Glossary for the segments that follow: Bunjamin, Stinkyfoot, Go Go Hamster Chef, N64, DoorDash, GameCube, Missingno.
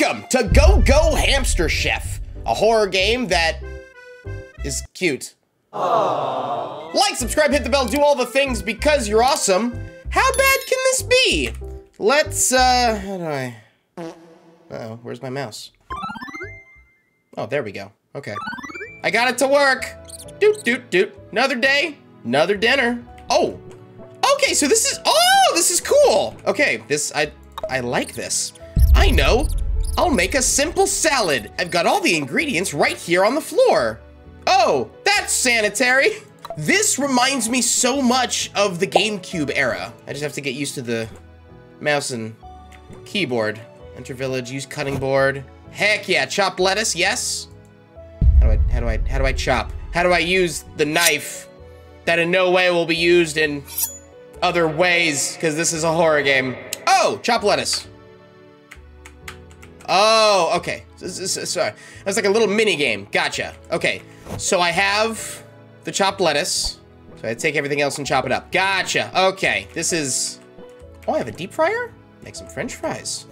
Welcome to Go Go Hamster Chef, a horror game that is cute. Aww. Like, subscribe, hit the bell, do all the things because you're awesome. How bad can this be? Let's, how do I... Uh-oh, where's my mouse? Oh, there we go. Okay. I got it to work. Doot, doot, doot. Another day, another dinner. Oh, okay, so this is, oh, this is cool. Okay, this, I like this. I know, I'll make a simple salad. I've got all the ingredients right here on the floor. Oh, that's sanitary. This reminds me so much of the GameCube era. I just have to get used to the mouse and keyboard. Enter village, use cutting board. Heck yeah, chop lettuce, yes. How do I chop? How do I use the knife that in no way will be used in other ways because this is a horror game? Oh, chop lettuce. Oh, okay. Sorry. That's like a little mini game. Gotcha. Okay. So I have the chopped lettuce. So I take everything else and chop it up. Gotcha. Okay. This is... Oh, I have a deep fryer? Make some French fries.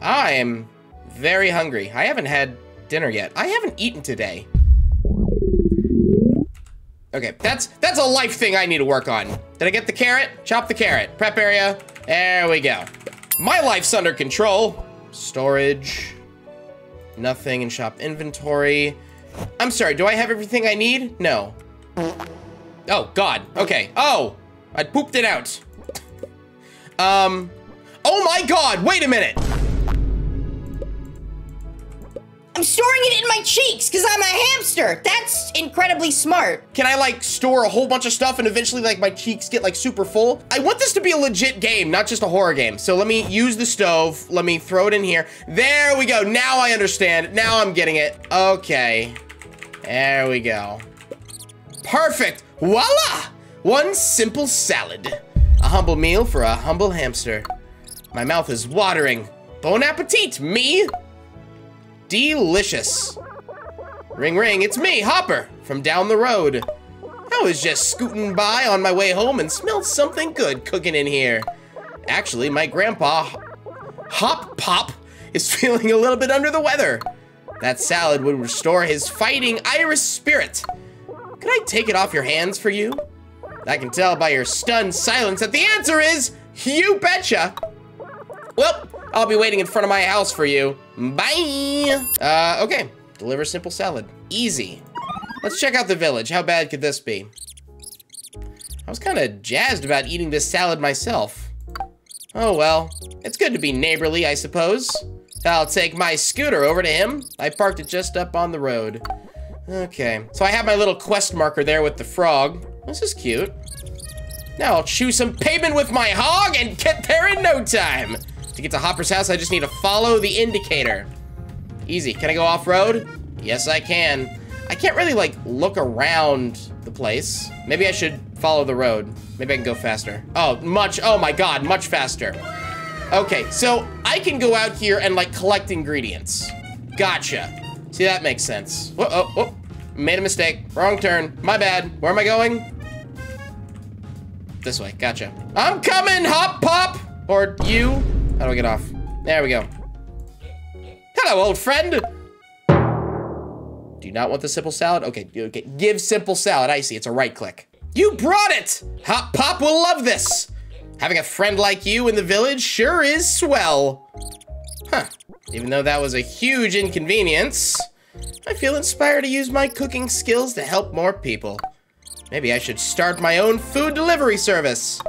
I am very hungry. I haven't had dinner yet. I haven't eaten today. Okay. That's a life thing I need to work on. Did I get the carrot? Chop the carrot. Prep area. There we go. My life's under control. Storage, nothing in shop inventory. I'm sorry, do I have everything I need? No. Oh, God, okay. Oh, I pooped it out. Oh my God, wait a minute. I'm storing it in my cheeks because I'm a hamster. That's incredibly smart. Can I like store a whole bunch of stuff and eventually like my cheeks get like super full? I want this to be a legit game, not just a horror game. So let me use the stove. Let me throw it in here. There we go. Now I understand. Now I'm getting it. Okay. There we go. Perfect. Voila. One simple salad. A humble meal for a humble hamster. My mouth is watering. Bon appetit, me. Delicious. Ring, ring, it's me, Hopper, from down the road. I was just scooting by on my way home and smelled something good cooking in here. Actually, my grandpa, Hop Pop, is feeling a little bit under the weather. That salad would restore his fighting Irish spirit. Could I take it off your hands for you? I can tell by your stunned silence that the answer is, you betcha. Well, I'll be waiting in front of my house for you. Bye. Okay. Deliver simple salad. Easy. Let's check out the village. How bad could this be? I was kind of jazzed about eating this salad myself. Oh, well. It's good to be neighborly, I suppose. I'll take my scooter over to him. I parked it just up on the road. Okay. So I have my little quest marker there with the frog. This is cute. Now I'll chew some pavement with my hog and get there in no time. To get to Hopper's house, I just need to follow the indicator. Easy. Can I go off-road? Yes, I can. I can't really, like, look around the place. Maybe I should follow the road. Maybe I can go faster. Oh, much. Oh, my God. Much faster. Okay, so I can go out here and, like, collect ingredients. Gotcha. See, that makes sense. Whoa, oh, oh. Made a mistake. Wrong turn. My bad. Where am I going? This way. Gotcha. I'm coming, Hop Pop! Or you... How do I get off? There we go. Hello, old friend. Do you not want the simple salad? Okay, okay. Give simple salad. I see. It's a right click. You brought it. Hop Pop will love this. Having a friend like you in the village sure is swell. Huh. Even though that was a huge inconvenience, I feel inspired to use my cooking skills to help more people. Maybe I should start my own food delivery service.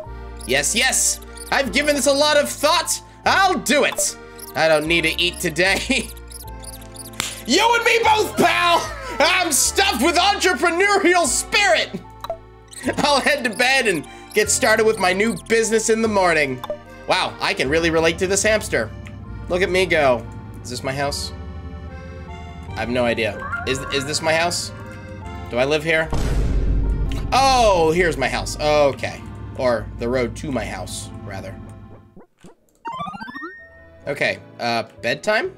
Yes, yes. I've given this a lot of thought. I'll do it. I don't need to eat today. You and me both, pal. I'm stuffed with entrepreneurial spirit. I'll head to bed and get started with my new business in the morning. Wow, I can really relate to this hamster. Look at me go. Is this my house? I have no idea. Is this my house? Do I live here? Oh, here's my house. Okay. Or the road to my house, rather. Okay, bedtime?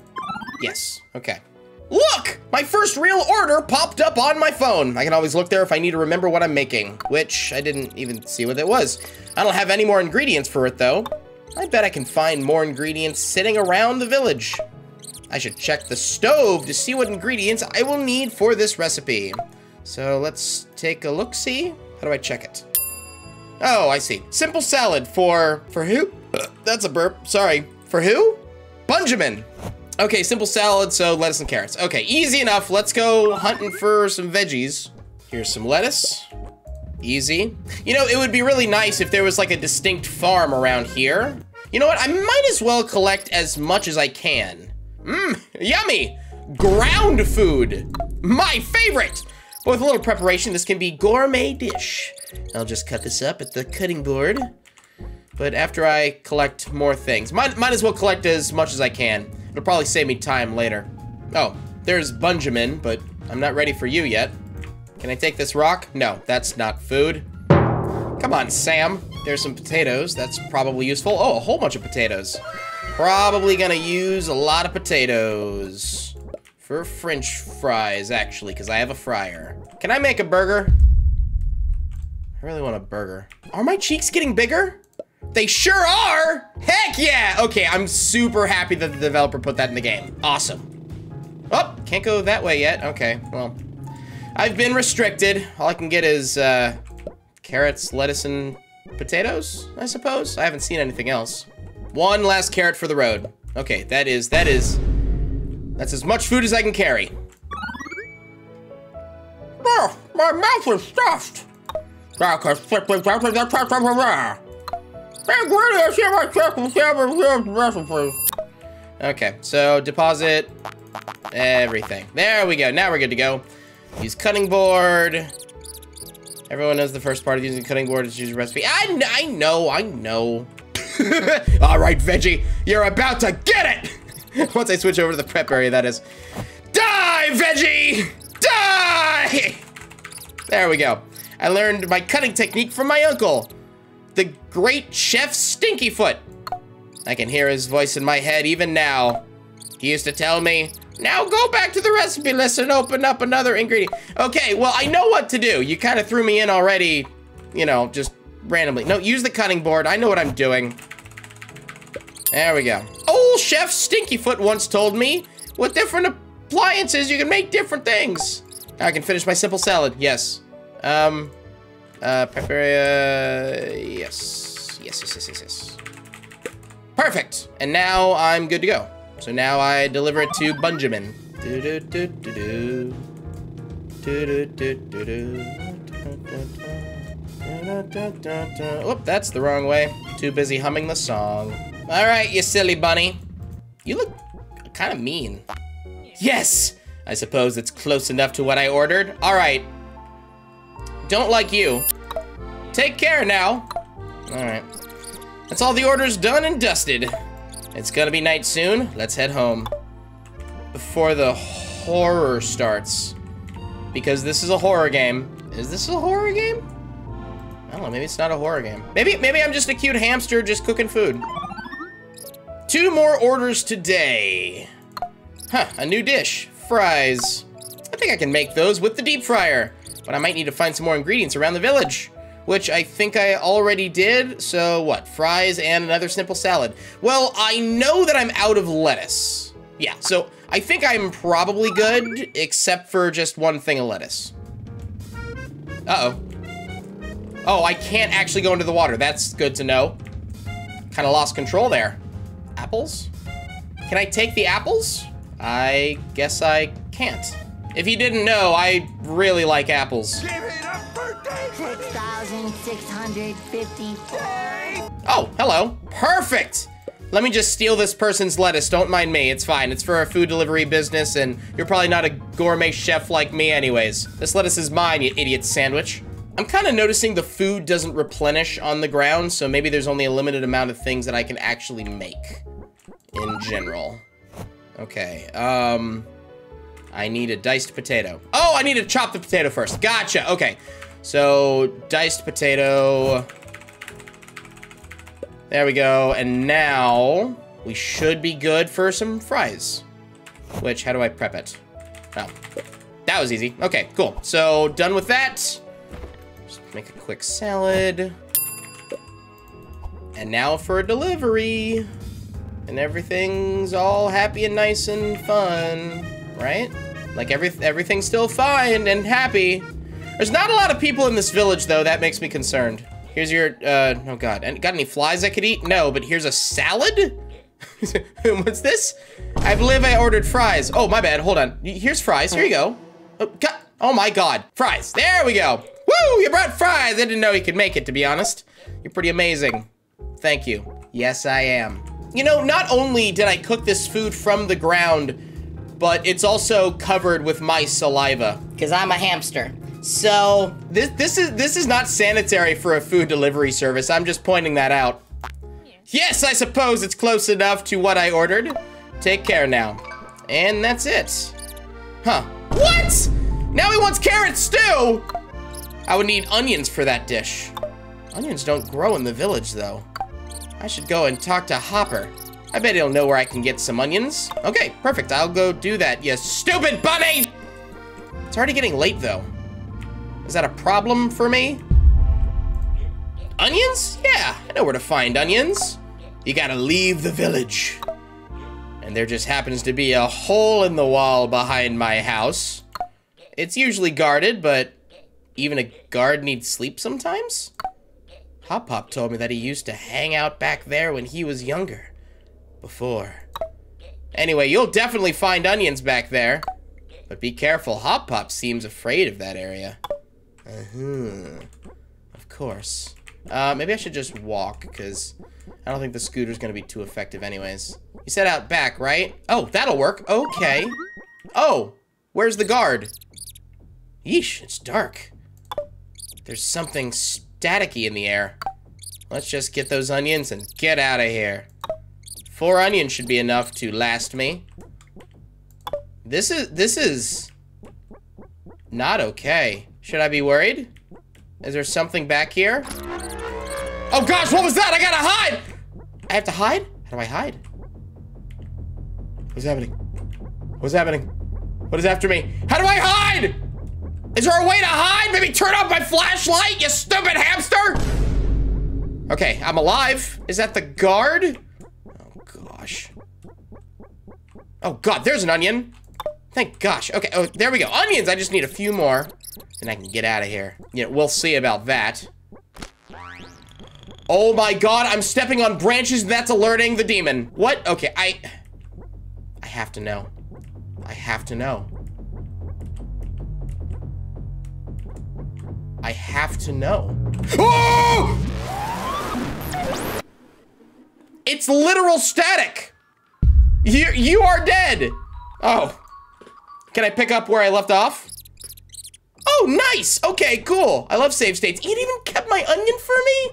Yes, okay. Look! My first real order popped up on my phone. I can always look there if I need to remember what I'm making, which I didn't even see what it was. I don't have any more ingredients for it, though. I bet I can find more ingredients sitting around the village. I should check the stove to see what ingredients I will need for this recipe. So let's take a look-see. How do I check it? Oh, I see. Simple salad for who? That's a burp. Sorry. For who? Benjamin. Okay, simple salad, so lettuce and carrots. Okay, easy enough. Let's go hunting for some veggies. Here's some lettuce. Easy. You know, it would be really nice if there was like a distinct farm around here. You know what? I might as well collect as much as I can. Mmm, yummy! Ground food! My favorite! But with a little preparation, this can be gourmet dish. I'll just cut this up at the cutting board. But after I collect more things, might as well collect as much as I can. It'll probably save me time later. Oh, there's Benjamin, but I'm not ready for you yet. Can I take this rock? No, that's not food. Come on, Sam. There's some potatoes. That's probably useful. Oh, a whole bunch of potatoes. Probably gonna use a lot of potatoes for French fries, actually, because I have a fryer. Can I make a burger? I really want a burger. Are my cheeks getting bigger? They sure are! Heck yeah! Okay, I'm super happy that the developer put that in the game. Awesome. Oh, can't go that way yet. Okay, well, I've been restricted. All I can get is carrots, lettuce, and potatoes, I suppose. I haven't seen anything else. One last carrot for the road. Okay, that's as much food as I can carry. Oh, my mouth is stuffed. Okay, so deposit everything. There we go. Now we're good to go. Use cutting board. Everyone knows the first part of using cutting board is to use a recipe. I know. All right, Veggie, you're about to get it. Once I switch over to the prep area, that is. Die, Veggie! Die! There we go. I learned my cutting technique from my uncle, the great chef Stinkyfoot. I can hear his voice in my head even now. He used to tell me, now go back to the recipe list and open up another ingredient. Okay, well, I know what to do. You kind of threw me in already, you know, just randomly. No, use the cutting board. I know what I'm doing. There we go. Old Chef Stinkyfoot once told me, with different appliances, you can make different things. I can finish my simple salad. Yes. Prep area, yes. Perfect, and now I'm good to go. So now I deliver it to Benjamin. Oop, that's the wrong way. Too busy humming the song. All right, you silly bunny. You look kind of mean. Yes, I suppose it's close enough to what I ordered. All right. Don't like you. Take care now. All right. That's all the orders done and dusted. It's gonna be night soon. Let's head home before the horror starts, because this is a horror game. Is this a horror game? I don't know, maybe it's not a horror game. Maybe I'm just a cute hamster just cooking food. 2 more orders today. Huh, a new dish, fries. I think I can make those with the deep fryer. But I might need to find some more ingredients around the village, which I think I already did. So what? Fries and another simple salad. Well, I know that I'm out of lettuce. Yeah, so I think I'm probably good, except for just one thing of lettuce. Uh-oh. Oh, I can't actually go into the water. That's good to know. Kind of lost control there. Apples? Can I take the apples? I guess I can't. If you didn't know, I really like apples. Give it up for David! 6,654. Oh, hello. Perfect! Let me just steal this person's lettuce. Don't mind me. It's fine. It's for a food delivery business, and you're probably not a gourmet chef like me anyways. This lettuce is mine, you idiot sandwich. I'm kind of noticing the food doesn't replenish on the ground, so maybe there's only a limited amount of things that I can actually make in general. Okay, I need a diced potato. Oh, I need to chop the potato first. Gotcha, okay. So, diced potato. There we go, and now we should be good for some fries. Which, how do I prep it? Oh, that was easy. Okay, cool. So, done with that. Just make a quick salad. And now for a delivery. and everything's all happy and nice and fun, right? Like everything's still fine and happy. There's not a lot of people in this village though, that makes me concerned. Here's your, oh God, and got any flies I could eat? No, but here's a salad? What's this? I believe I ordered fries. Oh, my bad, hold on. Here's fries, here you go. Oh, God. Oh my God, fries, there we go. Woo, you brought fries. I didn't know you could make it, to be honest. You're pretty amazing. Thank you. Yes, I am. You know, not only did I cook this food from the ground, but it's also covered with my saliva. 'Cause I'm a hamster. So this is not sanitary for a food delivery service. I'm just pointing that out. Yes, I suppose it's close enough to what I ordered. Take care now. And that's it. Huh. What? Now he wants carrot stew? I would need onions for that dish. Onions don't grow in the village though. I should go and talk to Hopper. I bet he'll know where I can get some onions. Okay, perfect. I'll go do that, you stupid bunny! It's already getting late though. Is that a problem for me? Onions? Yeah, I know where to find onions. You gotta leave the village. And there just happens to be a hole in the wall behind my house. It's usually guarded, but even a guard needs sleep sometimes? Hop Hop told me that he used to hang out back there when he was younger. Before. Anyway, you'll definitely find onions back there. But be careful, Hop Hop seems afraid of that area. Uh-huh. Of course. Maybe I should just walk, because I don't think the scooter's gonna be too effective anyways. You said out back, right? Oh, that'll work. Okay. Oh, where's the guard? Yeesh, it's dark. There's something staticky in the air. Let's just get those onions and get out of here. 4 onions should be enough to last me. This is not okay. Should I be worried? Is there something back here? Oh gosh, what was that? I gotta hide! I have to hide? How do I hide? What's happening? What's happening? What is after me? How do I hide? Is there a way to hide? Maybe turn off my flashlight, you stupid hamster! Okay, I'm alive. Is that the guard? Oh gosh. Oh God, there's an onion. Thank gosh. Okay, oh, there we go. Onions, I just need a few more. And I can get out of here. Yeah, we'll see about that. Oh my God, I'm stepping on branches and that's alerting the demon. What? Okay, I have to know. I have to know. I have to know. Oh! It's literal static. You are dead. Oh. Can I pick up where I left off? Oh, nice! Okay, cool. I love save states. It even kept my onion for me?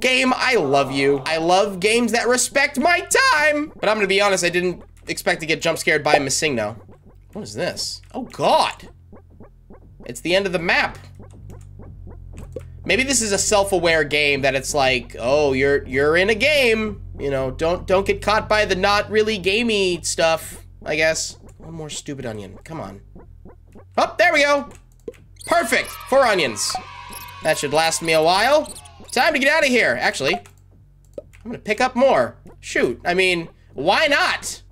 Game, I love you. I love games that respect my time. But I'm gonna be honest, I didn't expect to get jump scared by Missingno. What is this? Oh God. It's the end of the map. Maybe this is a self-aware game that it's like, oh, you're in a game. You know, don't get caught by the not really gamey stuff, I guess. One more stupid onion, come on. Oh, there we go. Perfect, 4 onions. That should last me a while. Time to get out of here, actually. I'm gonna pick up more. Shoot, I mean, why not?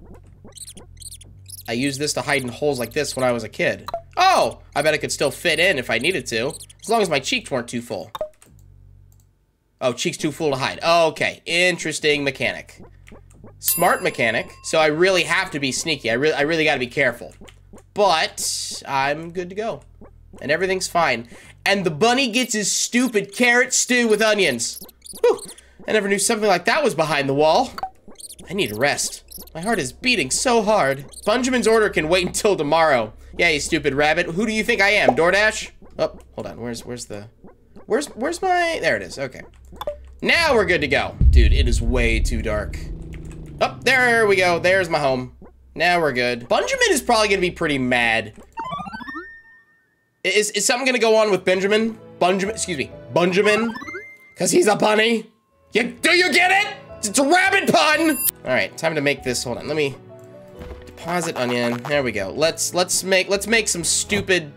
I used this to hide in holes like this when I was a kid. Oh, I bet I could still fit in if I needed to, as long as my cheeks weren't too full. Oh, cheeks too full to hide. Okay, interesting mechanic. Smart mechanic, so I really have to be sneaky. I really gotta be careful. But I'm good to go. And everything's fine. And the bunny gets his stupid carrot stew with onions. Whew. I never knew something like that was behind the wall. I need a rest. My heart is beating so hard. Bunjamin's order can wait until tomorrow. Yeah, you stupid rabbit. Who do you think I am, DoorDash? Oh, hold on. Where's my... There it is. Okay. Now we're good to go. Dude, it is way too dark. Oh, there we go. There's my home. Now we're good. Bunjamin is probably gonna be pretty mad. Is something gonna go on with Benjamin? Bunjamin? Cause he's a bunny? Do you get it? It's a rabbit pun! All right, time to make this, hold on, let me deposit onion, there we go. Let's make some stupid,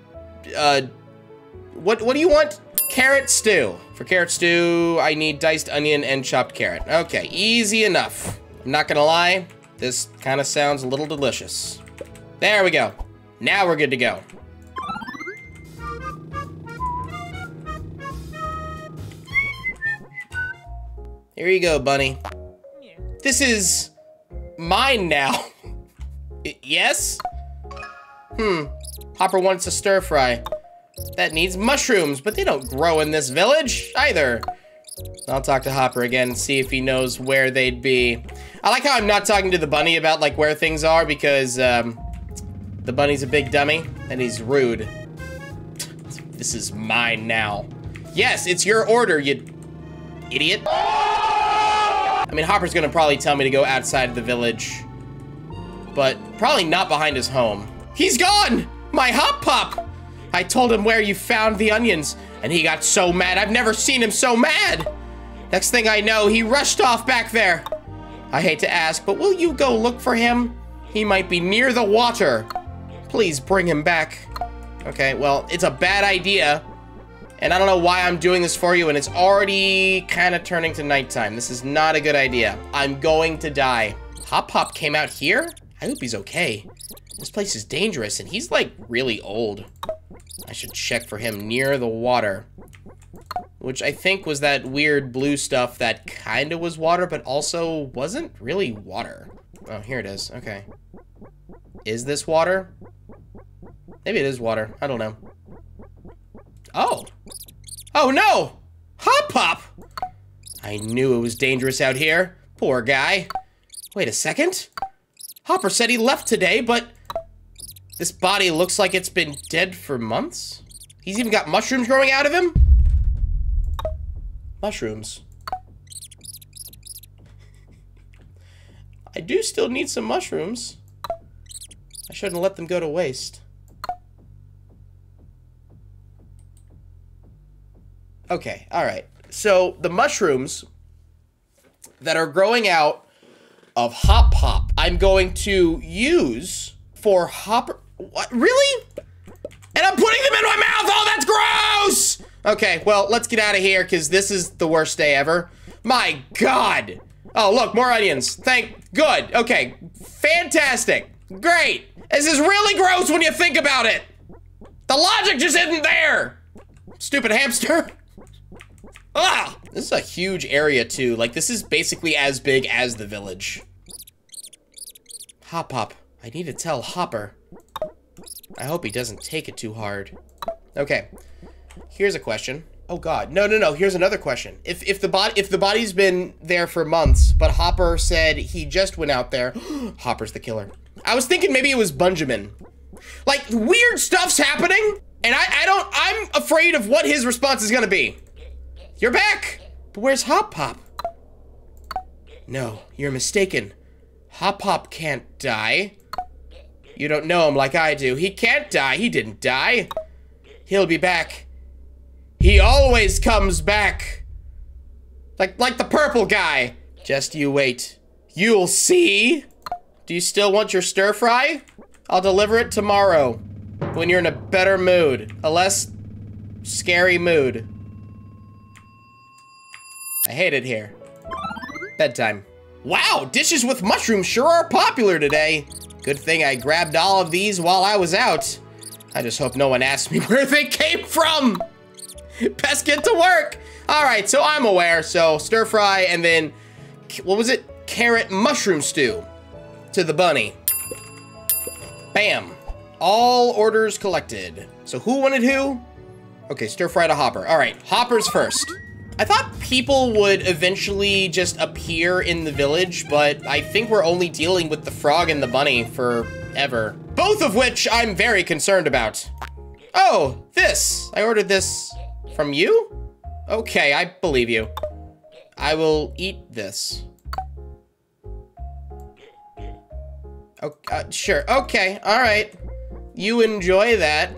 what do you want? Carrot stew. For carrot stew, I need diced onion and chopped carrot. Okay, easy enough. I'm not gonna lie, this kind of sounds a little delicious. There we go. Now we're good to go. Here you go, bunny. Yeah. This is mine now. Yes? Hopper wants a stir fry. That needs mushrooms, but they don't grow in this village either. I'll talk to Hopper again and see if he knows where they'd be. I like how I'm not talking to the bunny about like where things are because the bunny's a big dummy and he's rude. This is mine now. Yes, it's your order, you idiot. I mean, Hopper's gonna probably tell me to go outside of the village, but probably not behind his home. He's gone! My Hop Pop! I told him where you found the onions, and he got so mad. I've never seen him so mad. Next thing I know, he rushed off back there. I hate to ask, but will you go look for him? He might be near the water. Please bring him back. Okay, well, it's a bad idea, and I don't know why I'm doing this for you, and it's already kind of turning to nighttime. This is not a good idea. I'm going to die. Hop Pop came out here? I hope he's okay. This place is dangerous, and he's, like, really old. I should check for him near the water, which I think was that weird blue stuff that kind of was water, but also wasn't really water. Oh, here it is. Okay. Is this water? Maybe it is water. I don't know. Oh. Oh, no! Hop Pop! I knew it was dangerous out here. Poor guy. Wait a second. Hopper said he left today, but... this body looks like it's been dead for months. He's even got mushrooms growing out of him. Mushrooms. I do still need some mushrooms. I shouldn't let them go to waste. Okay, all right. So the mushrooms that are growing out of Hop Pop, I'm going to use for Hopper. What? Really? And I'm putting them in my mouth! Oh, that's gross! Okay, well, let's get out of here, because this is the worst day ever. My God! Oh, look, more onions. Thank... good. Okay. Fantastic. Great. This is really gross when you think about it. The logic just isn't there. Stupid hamster. Ah! This is a huge area, too. Like, this is basically as big as the village. Hop Pop. I need to tell Hopper. I hope he doesn't take it too hard. Okay. Here's a question. Oh God. No, no, no. Here's another question. If the body's been there for months, but Hopper said he just went out there. Hopper's the killer. I was thinking maybe it was Benjamin. Like, weird stuff's happening, and I'm afraid of what his response is gonna be. You're back! But where's Hop Pop? No, you're mistaken. Hop Pop can't die. You don't know him like I do. He can't die. He didn't die. He'll be back. He always comes back. Like the purple guy. Just you wait. You'll see. Do you still want your stir fry? I'll deliver it tomorrow when you're in a better mood. A less scary mood. I hate it here. Bedtime. Wow, dishes with mushrooms sure are popular today. Good thing I grabbed all of these while I was out. I just hope no one asked me where they came from. Best get to work. All right, so I'm aware. So stir fry and then, what was it? Carrot mushroom stew to the bunny. Bam. All orders collected. So who wanted who? Okay, stir fry to Hopper. All right, Hopper's first. I thought people would eventually just appear in the village, but I think we're only dealing with the frog and the bunny forever. Both of which I'm very concerned about. Oh, this. I ordered this from you? Okay, I believe you. I will eat this. Oh, sure. Okay, all right. You enjoy that,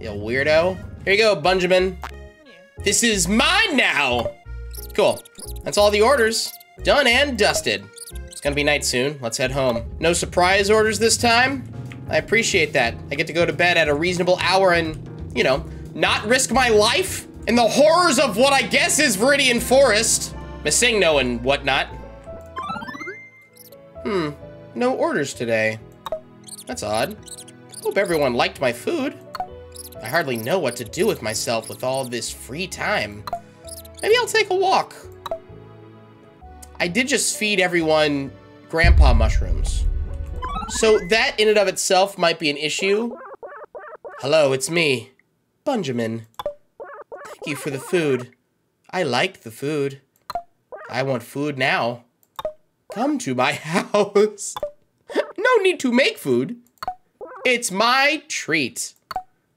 you weirdo. Here you go, Benjamin. This is mine now! Cool. That's all the orders. Done and dusted. It's gonna be night soon. Let's head home. No surprise orders this time? I appreciate that. I get to go to bed at a reasonable hour and, you know, not risk my life in the horrors of what I guess is Viridian Forest. Missingno and whatnot. Hmm, no orders today. That's odd. Hope everyone liked my food. I hardly know what to do with myself with all this free time. Maybe I'll take a walk. I did just feed everyone grandpa mushrooms. So that in and of itself might be an issue. Hello, it's me, Bunjamin. Thank you for the food. I like the food. I want food now. Come to my house. No need to make food. It's my treat.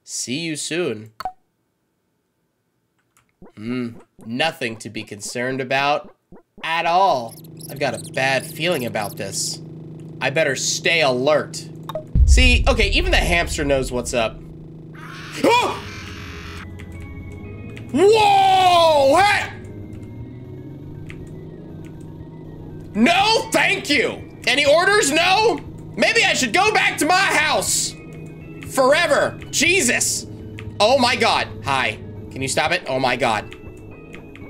See you soon. Nothing to be concerned about at all. I've got a bad feeling about this. I better stay alert. See, okay, even the hamster knows what's up. Oh! Whoa! Hey! No, thank you. Any orders? No? Maybe I should go back to my house. Forever. Jesus. Oh my God. Hi. Can you stop it? Oh my God.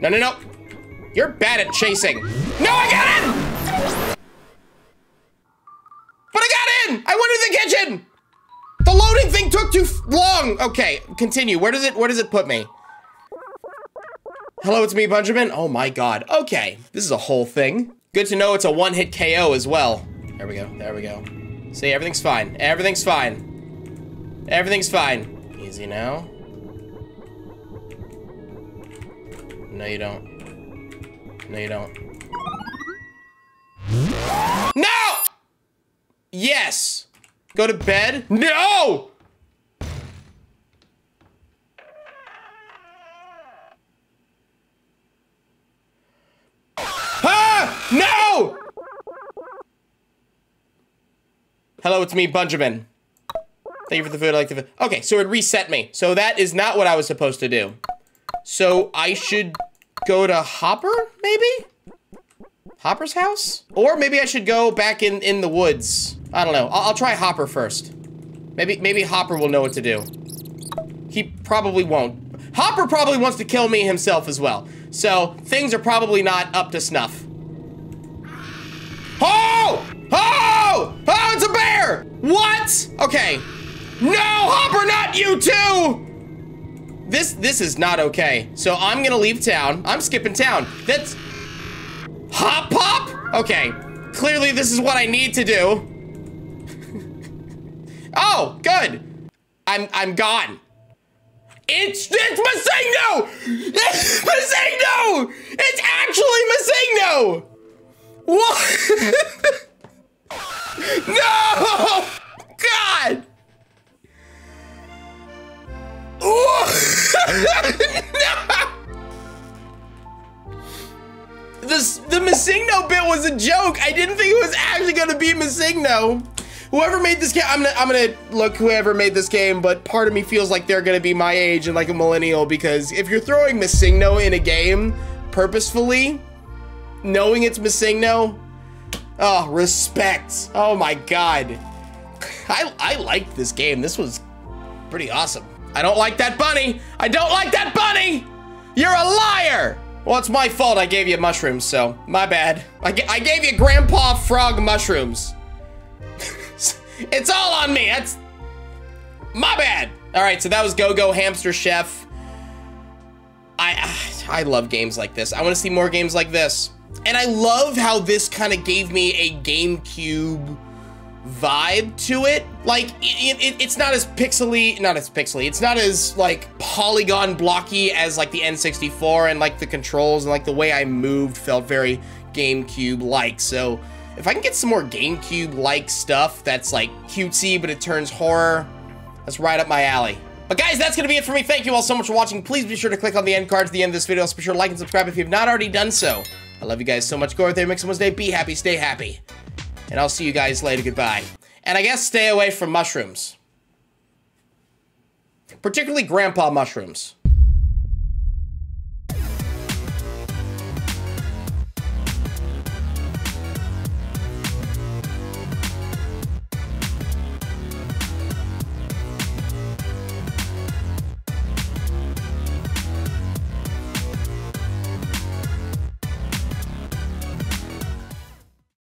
No, no, no. You're bad at chasing. No, I got in! But I got in! I went into the kitchen! The loading thing took too long. Okay, continue. Where does it put me? Hello, it's me, Bunjamin. Oh my God. Okay, this is a whole thing. Good to know it's a one-hit KO as well. There we go, there we go. See, everything's fine, everything's fine. Everything's fine. Easy now. No, you don't. No, you don't. No! Yes! Go to bed? No! No! Hello, it's me, Bunjamin. Thank you for the food, I like the food. Okay, so it reset me. So that is not what I was supposed to do. So I should go to Hopper, maybe? Hopper's house? Or maybe I should go back in the woods. I don't know, I'll try Hopper first. Maybe Hopper will know what to do. He probably won't. Hopper probably wants to kill me himself as well. So things are probably not up to snuff. Oh! Oh! Oh, it's a bear! What? Okay. No, Hopper, not you too! This is not okay. So I'm gonna leave town. I'm skipping town. That's... Hop Pop? Okay. Clearly this is what I need to do. Oh, good. I'm gone. It's Missingno! It's Missingno! It's actually Missingno! What? No! God! No! The Missingno bit was a joke. I didn't think it was actually gonna be Missingno. Whoever made this game, I'm gonna look whoever made this game, but part of me feels like they're gonna be my age and like a millennial, because if you're throwing Missingno in a game purposefully, knowing it's Missingno, oh, respect. Oh my God. I liked this game. This was pretty awesome. I don't like that bunny. I don't like that bunny. You're a liar. Well, it's my fault I gave you mushrooms, so my bad. I gave you grandpa frog mushrooms. It's all on me. That's my bad. All right, so that was Go Go Hamster Chef. I love games like this. I want to see more games like this. And I love how this kind of gave me a GameCube vibe to it. Like, it's not as pixely, it's not as, like, polygon blocky as, like, the N64, and, like, the controls and, like, the way I moved felt very GameCube-like. So if I can get some more GameCube-like stuff that's, like, cutesy, but it turns horror, that's right up my alley. But guys, that's going to be it for me. Thank you all so much for watching. Please be sure to click on the end card at the end of this video. Also be sure to like and subscribe if you've not already done so. I love you guys so much. Go out there, make someone's day. Be happy, stay happy. And I'll see you guys later. Goodbye. And I guess stay away from mushrooms. Particularly grandpa mushrooms.